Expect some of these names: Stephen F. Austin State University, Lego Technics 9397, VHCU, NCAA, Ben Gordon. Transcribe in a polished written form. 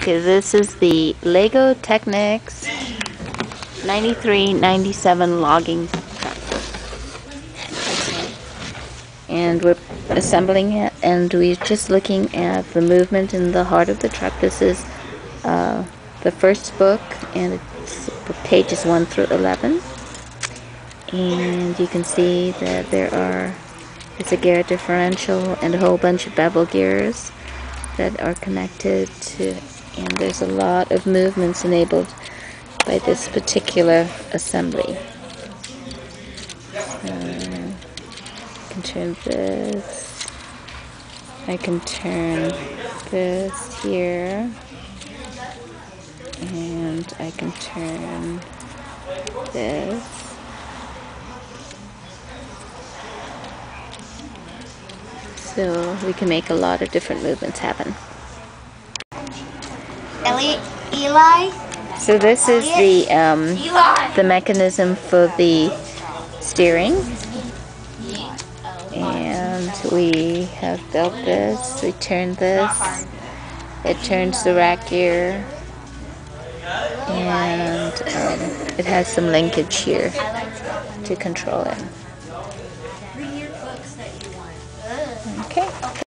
Okay, this is the Lego Technics 9397 logging tractor. And we're assembling it, and we're just looking at the movement in the heart of the truck. This is the first book, and it's pages 1 through 11. And you can see that it's a gear differential and a whole bunch of bevel gears that are connected to, and there's a lot of movements enabled by this particular assembly. So I can turn this, I can turn this here, and I can turn this. So we can make a lot of different movements happen. Eli? So this is the mechanism for the steering. And we have built this. We turn this. It turns the rack gear. And it has some linkage here to control it. Okay.